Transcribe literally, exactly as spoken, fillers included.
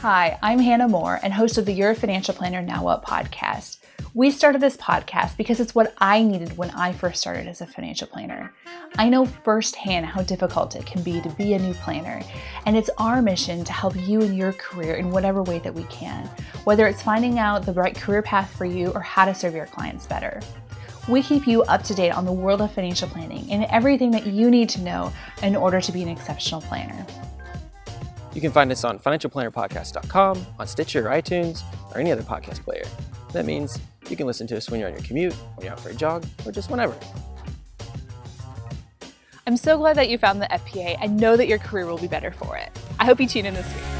Hi, I'm Hannah Moore and host of the You're a Financial Planner, Now What? Podcast. We started this podcast because it's what I needed when I first started as a financial planner. I know firsthand how difficult it can be to be a new planner, and it's our mission to help you in your career in whatever way that we can, whether it's finding out the right career path for you or how to serve your clients better. We keep you up to date on the world of financial planning and everything that you need to know in order to be an exceptional planner. You can find us on financial planner podcast dot com, on Stitcher or iTunes, or any other podcast player. That means you can listen to us when you're on your commute, when you're out for a jog, or just whenever. I'm so glad that you found the F P A and know that your career will be better for it. I hope you tune in this week.